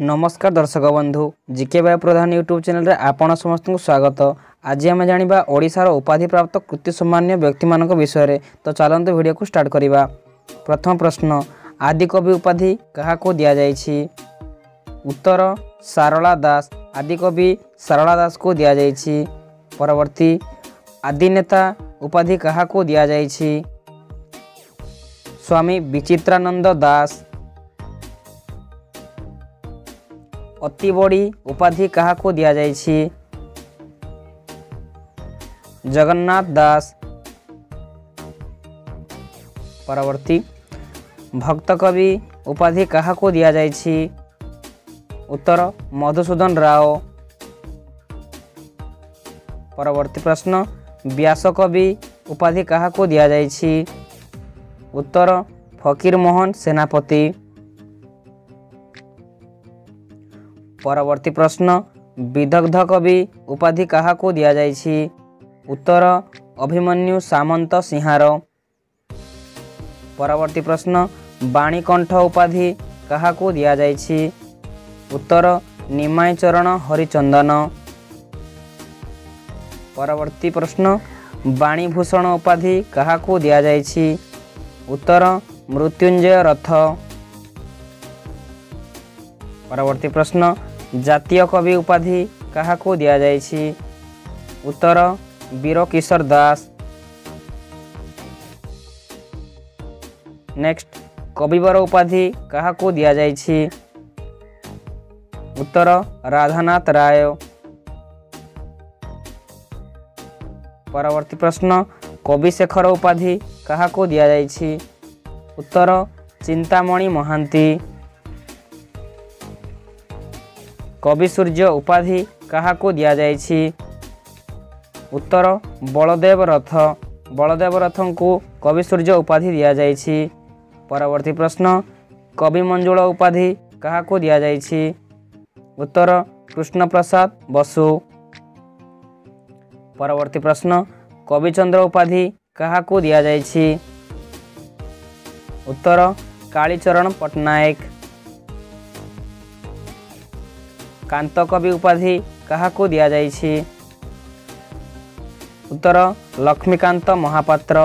नमस्कार दर्शक बंधु GK Y Pradhan YouTube channel रे आपण समस्त को स्वागत। आज आम जाना ओडिशा रो उपाधि प्राप्त कृति सम्मान्य व्यक्ति मान विषय रे, तो चलते वीडियो को स्टार्ट करवा। प्रथम प्रश्न, आदि कवि उपाधि कहा को दिया जायछि? उत्तर सारला दास, आदि कवि सारला दास को दिया जायछि। परवर्ती, आदि नेता उपाधि कहा को दिया जायछि? स्वामी विचित्रानंद दास। अति बड़ी उपाधि कहा को दिया जायछि? जगन्नाथ दास। परवर्ती, भक्त कवि उपाधि कहा को दिया जायछि? उत्तर मधुसूदन राव। परवर्ती प्रश्न, व्यास कवि उपाधि कहा को दिया जायछि? उत्तर फकीर मोहन सेनापति। परवर्ती प्रश्न, विदग्ध कवि उपाधि कहा को दिया जायछि? उत्तर अभिमन्यु सामंत सिंहार। परवर्ती प्रश्न, बाणीकंठ उपाधि कहा को दिया जायछि? उत्तर निमाय चरण हरिचंदन। परवर्ती प्रश्न, बाणीभूषण उपाधि कहा को दिया जायछि? उत्तर मृत्युंजय रथ। परवर्ती प्रश्न, जातीय कवि उपाधि कहा को दिया जायछि? उत्तर वीरकिशोर दास। नेक्स्ट, कविवर उपाधि कहा को दिया जायछि? उत्तर राधानाथ राय। परवर्ती प्रश्न, कविशेखर उपाधि कहा को दिया जायछि? उत्तर चिंतामणि महांती। कवि सूर्य उपाधि कहा को दिया जायछि? उत्तर बलदेव रथ। बलदेव रथं को कवि सूर्य उपाधि दिया जायछि। परवर्ती प्रश्न, कवि मंजुळ उपाधि कहा को दिया जायछि? उत्तर कृष्ण प्रसाद बसु। परवर्ती प्रश्न, कविचंद्र उपाधि कहा को दिया जायछि? उत्तर कालीचरण पटनायक। कांत कवि उपाधि कहा को दिया जायछि? उत्तर लक्ष्मीकांत महापात्र।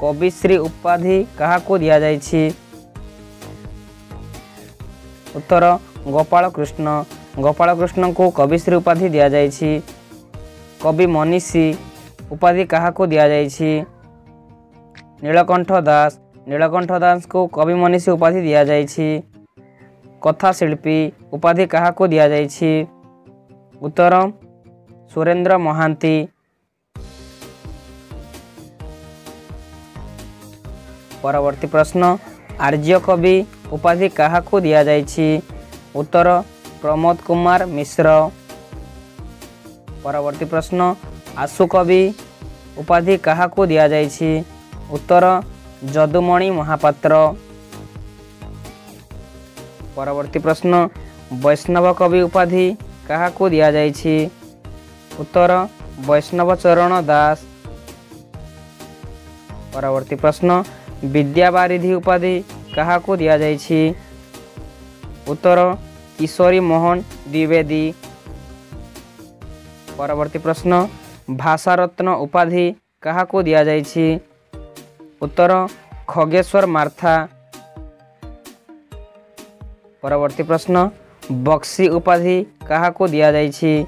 कविश्री उपाधि कहा को दिया जायछि? उत्तर गोपाल कृष्ण। गोपाल कृष्ण को कविश्री उपाधि दिया जायछि। कवि मनीषी उपाधि कहा को दिया जायछि? नीलकंठ दास। नीलकंठ दास को कवि मनीषी उपाधि दिया जायछि। कथा शिल्पी उपाधि कहा को दिया जायछि? उत्तर सुरेन्द्र महांति। परवर्ती प्रश्न, आर्य कवि उपाधि कहा को दिया जायछि? उत्तर प्रमोद कुमार मिश्र। परवर्ती प्रश्न, आशु कवि उपाधि कहा को दिया जायछि? उत्तर जदुमणि महापात्र। परवर्ती प्रश्न, वैष्णव कवि उपाधि कहा को दिया जायछि? उत्तर वैष्णव चरण दास। परवर्ती प्रश्न, विद्यावारिधि उपाधि कहा को दिया जायछि? उत्तर ईश्वरी मोहन द्विवेदी। परवर्ती प्रश्न, भाषारत्न उपाधि कहा को दिया जायछि? उत्तर खगेश्वर मार्था। परवर्ती प्रश्न, बक्सी उपाधि कहा को दिया जायछि?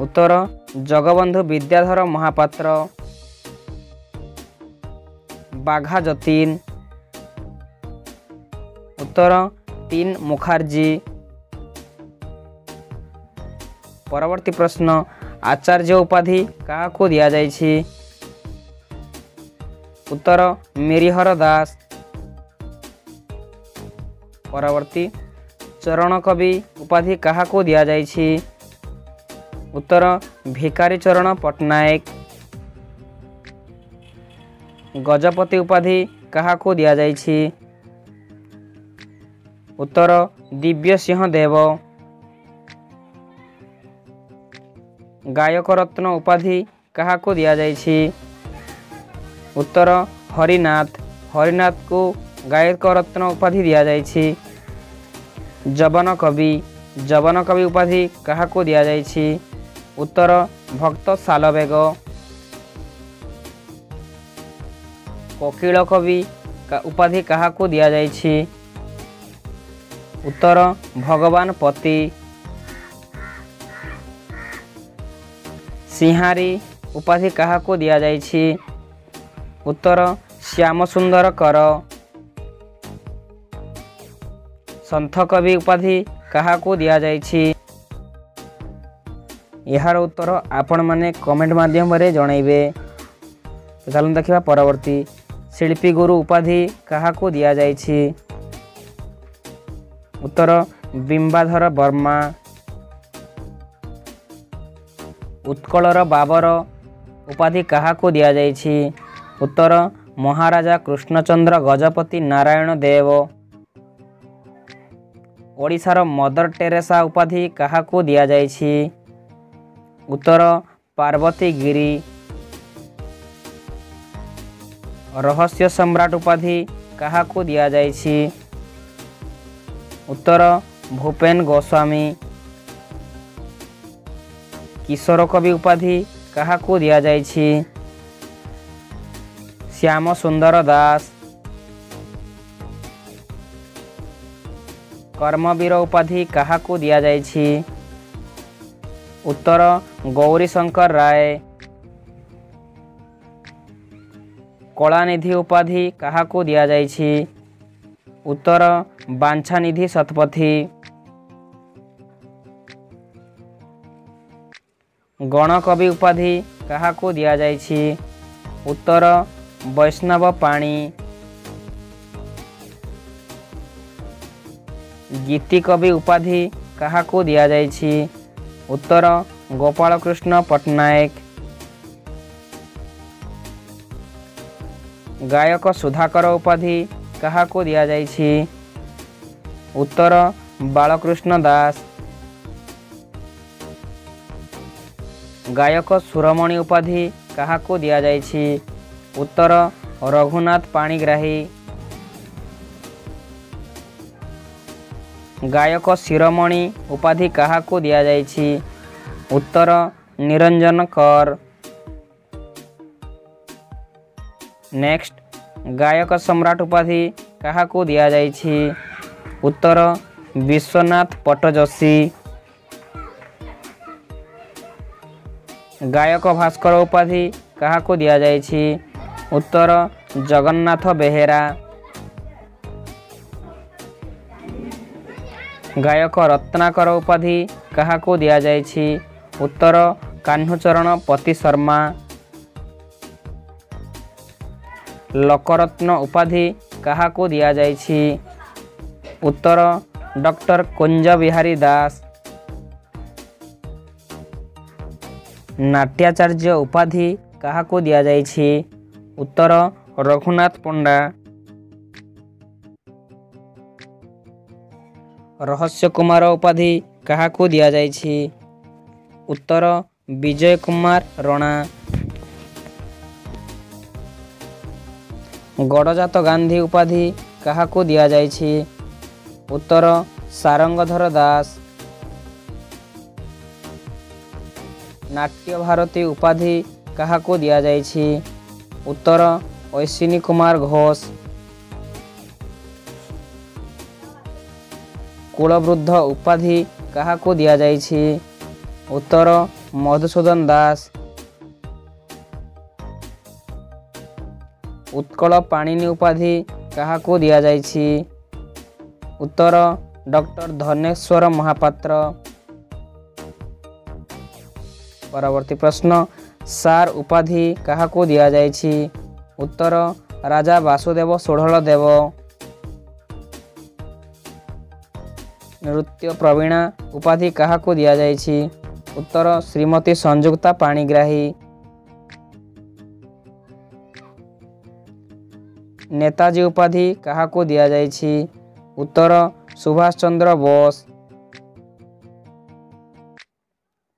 उत्तर जगबंधु विद्याधर महापात्र। बाघा जतीन। उत्तर तीन मुखर्जी। परवर्ती प्रश्न, आचार्य उपाधि कहा को दिया जायछि? उत्तर मेरिहर दास। परवर्ती, चरण कवि उपाधि कहा को दिया जायछि? उत्तर भिकारी चरण पटनायक। गजपति उपाधि कहा को दिया जायछि? उत्तर दिव्य सिंहदेव। गायक रत्न उपाधि कहा को दिया जायछि? उत्तर हरिनाथ। हरिनाथ को गायक रत्न उपाधि दि जाए। जवन कवि उपाधि क्या को दि जाए? उत्तर भक्त सालबेग। कोकिल कवि उपाधि क्या को दि जाए? उत्तर भगवान पति। सिंहारी उपाधि क्या को दि जाए? उत्तर श्याम सुंदर कर। संत कवि उपाधि क्या को दि जाए? यार उत्तर आपण मैने कमेंट माध्यम जनइबे। तो चलो देखा परवर्ती। शिल्पी गुरु उपाधि क्या को दि जाए? उत्तर बिंबाधर वर्मा। उत्कलर बाबर उपाधि क्या को दि जाए? उत्तर महाराजा कृष्णचंद्र गजपति नारायण देव। ओडिशार मदर टेरेसा उपाधि क्या को दि जाए? उत्तर पार्वती गिरी। रहस्य सम्राट उपाधि क्या को दि जाए? उत्तर भूपेन गोस्वामी। किशोर कवि उपाधि क्या को दि जाए? श्याम सुंदर दास। कर्मवीर उपाधि क्या को दि जाए? उत्तर गौरीशंकर राय। कलानिधि उपाधि क्या को दि जाए? उत्तर बांछानिधि शतपथी। गणकवि उपाधि क्या को दि जाए? उत्तर वैष्णव पाणी। गीति कवि उपाधि क्या को दि जाए? उत्तर गोपाल कृष्ण पटनायक। गायक सुधाकर उपाधि क्या को दि जाए? उत्तर बालकृष्ण दास। गायक सुरमणि उपाधि क्या को दि जाए? उत्तर रघुनाथ पाणिग्राही। गायक शिरोमणि उपाधि क्या को दि जाए? उत्तर निरंजन कर। नेक्स्ट गायक सम्राट उपाधि क्या को दि जाए? उत्तर विश्वनाथ पटजोशी। गायक भास्कर उपाधि क्या को दि जाए? उत्तर जगन्नाथ बेहेरा। गायक रत्नाकर उपाधि क्या को दि जाए? उत्तर कान्हुचरण पति शर्मा। लोकरत्न उपाधि क्या को दि जाए? उत्तर डॉक्टर कुंज बिहारी दास। नाट्याचार्य उपाधि क्या को दि जाए? उत्तर रघुनाथ पंडा। रहस्य कुमार उपाधि क्या को दि जाए? उत्तर विजय कुमार राणा। गड़जात गांधी उपाधि क्या को दि जाए? उत्तर सारंगधर दास। नाट्य भारती उपाधि क्या को दि जाए? उत्तर अश्विनी कुमार घोष। कुलवृद्ध उपाधि क्या को दि जाए? उत्तर मधुसूदन दास। उत्कल पाणिनि उपाधि क्या को दि जाए? उत्तर डॉक्टर धनेश्वर महापात्र। परवर्ती प्रश्न सार उपाधि क्या को दि जाए? उत्तर राजा वासुदेव षोढ़लदेव। नृत्य प्रवीणा उपाधि क्या को दि जाए? उत्तर श्रीमती संयुक्ता पाणिग्राही। नेताजी उपाधि क्या को दि जाए? उत्तर सुभाष चंद्र बोस।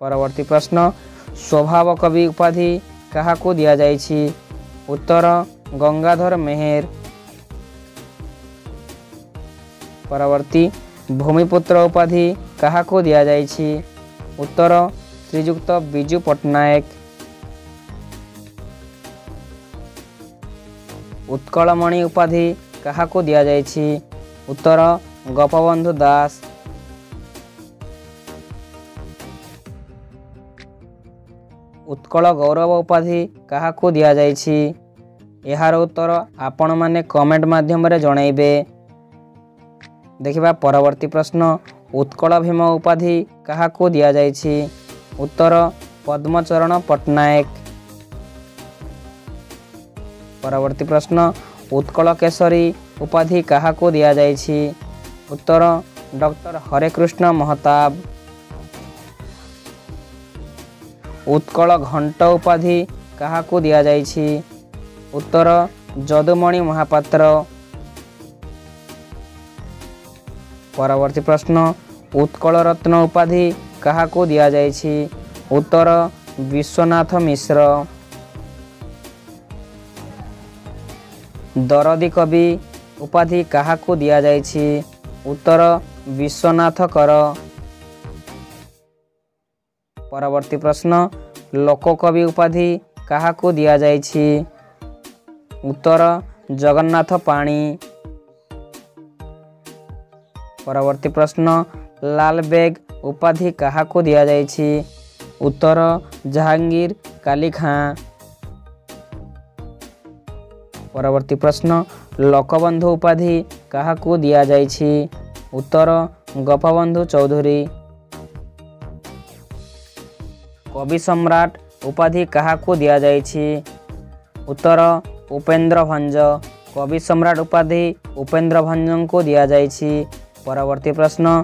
परवर्ती प्रश्न स्वभाव कवि उपाधि क्या को दि जाए? उत्तर गंगाधर मेहर। परवर्ती भूमिपुत्र उपाधि कहा को दिया जाइछि? उत्तर श्रीजुक्त बिजू पटनायक। उत्कलमणि उपाधि कहा को दिया जाइछि? उत्तर गोपाबंधु दास। उत्कल गौरव उपाधि कहा को दिया जाइछि? यार उत्तर आपण माने कमेंट माध्यम रे जणाइबे। देखिबा परवर्ती प्रश्न, उत्कल भीम उपाधि कहा को दिया जाइछि? उत्तर पद्मचरण पटनायक। परवर्ती प्रश्न, उत्कल केसरी उपाधि कहा को दिया जाइछि? उत्तर डॉक्टर हरेकृष्ण महताब। उत्कल घंट उपाधि कहा को दिया जाइछि? उत्तर जदुमणि महापात्र। परवर्ती प्रश्न, उत्कल रत्न उपाधि कहा को दिया जाइछि? उत्तर विश्वनाथ मिश्र। दरदी कवि उपाधि कहा को दिया जाइछि? उत्तर विश्वनाथ कर। परवर्ती प्रश्न, लोक कवि उपाधि कहा को दिया जाइछि? उत्तर जगन्नाथ पाणी। परवर्ती प्रश्न, लालबेग उपाधि कहा को दिया जाइछि? उत्तर जहांगीर काली खां। परवर्ती प्रश्न, लोकबंधु उपाधि कहा को दिया जाइछि? उत्तर गोपाबंधु चौधरी। कवि सम्राट उपाधि कहा को दिया जाइछि? उत्तर उपेन्द्र भंज। कवि सम्राट उपाधि उपेन्द्र भंजन को दिया जाइछि। परवर्ती प्रश्न,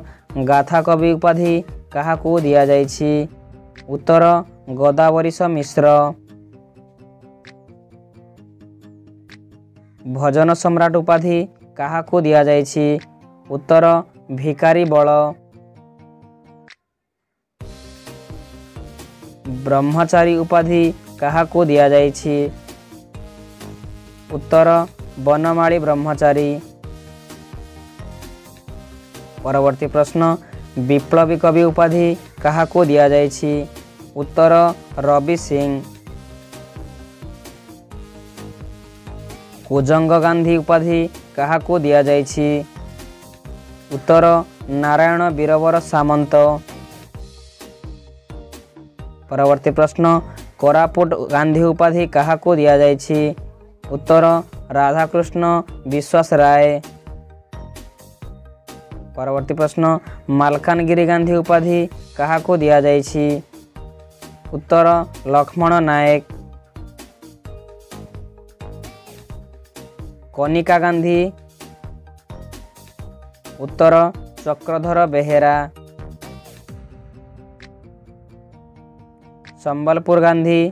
गाथा कवि उपाधि कहा को दिया जाइछि? उत्तर गोदावरीश मिश्र। भजन सम्राट उपाधि कहा को दिया जाइछि? उत्तर भिकारी बल। ब्रह्मचारी उपाधि कहा को दिया जाइछि? उत्तर बनमाली ब्रह्मचारी। परवर्ती प्रश्न, विप्लवी कवि उपाधि कहा को दिया जाइछि? उत्तर रवि सिंह। कोजंग गांधी उपाधि कहा को दिया जाइछि? उत्तर नारायण वीरवर सामंत। परवर्ती प्रश्न, कोरापुट गांधी उपाधि कहा को दिया जाइछि? उत्तर राधाकृष्ण विश्वास राय। परवर्ती प्रश्न, मालकानगिरी गांधी उपाधि कहा को दिया जाइछि? उत्तर लक्ष्मण नायक। कनिका गांधी, उत्तर चक्रधर बेहेरा। संबलपुर गांधी,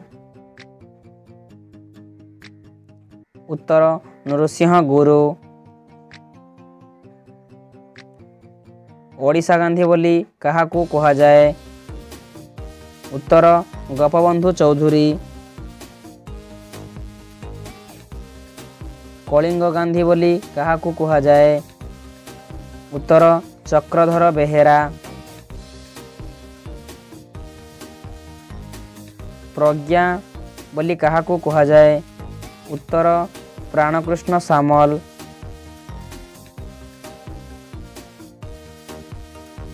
उत्तर नृसिंह गुरु। ओडिशा गांधी बोली कहा को कहा जाए? उत्तर गोपबंधु चौधरी। कलिंग गांधी बोली कहा को कहा जाए? उत्तर चक्रधर बेहेरा। प्रज्ञा बोली कहा को कहा जाए? उत्तर प्राणकृष्ण सामल।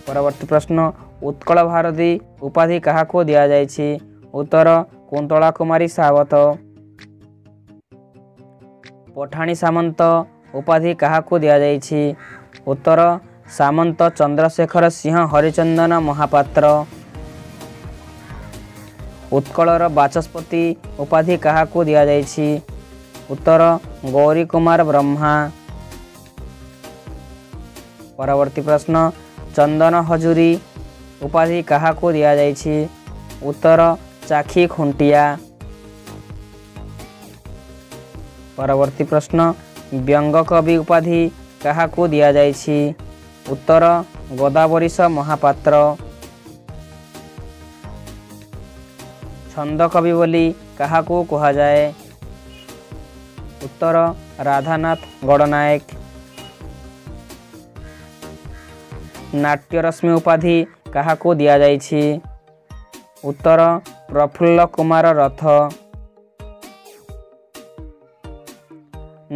परवर्ती प्रश्न, उत्कल भारती उपाधि कहा को दिया जाइछि? उत्तर कुंतला कुमारी सावत। पठाणी सामंत उपाधि कहा को दिया जाइछि? उत्तर सामंत चंद्रशेखर सिंह हरिचंदन महापात्र। उत्कलर वाचस्पति उपाधि कहा को दिया जाइछि? उत्तर गौरी कुमार ब्रह्मा। परवर्ती प्रश्न, चंदन हजूरी उपाधि कहा को दिया जाइछि? उत्तर चाखी खुंटिया। परवर्ती प्रश्न, व्यंग कवि उपाधि कहा को दिया जाइछि? उत्तर गोदावरीश महापात्र। छंद कवि बोली कहा को कहा जाए? उत्तर राधानाथ गणनायक। नाट्यरश्मि उपाधि कहा को दिया जाइछि? उत्तर प्रफुल्ल कुमार रथ।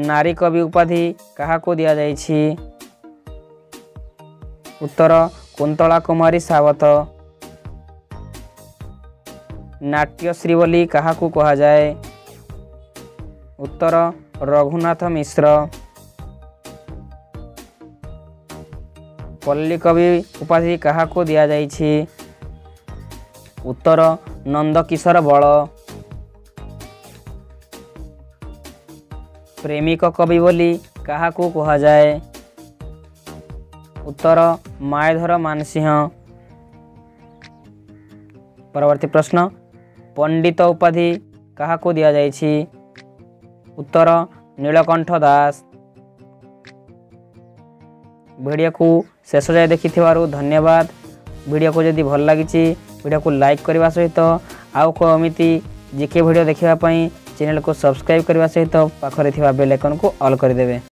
नारी कवि उपाधि कहा को दिया जाइछि? उत्तर कुंतला कुमारी सावत। नाट्यश्री बोली कहा को कहा जाए? उत्तर रघुनाथ मिश्र। पल्ली कवि उपाधि कहा को दिया जाइछि? उत्तर नंदकिशोर बड़। प्रेमिक कवि बोली कहा को कहा जाए? उत्तर मायधर मानसिंह। परवर्ती प्रश्न, पंडित उपाधि कहा को दिया जाइछि? उत्तर नीलकंठ दास। वीडियो को शेष जाए देखि धन्यवाद। वीडियो को जदि भल लगी वीडियो को लाइक करने सहित आउ कमि जीके वीडियो देखा चैनल को सब्सक्राइब करने सहित पाखरे बेल आइकन को ऑल करदेबे।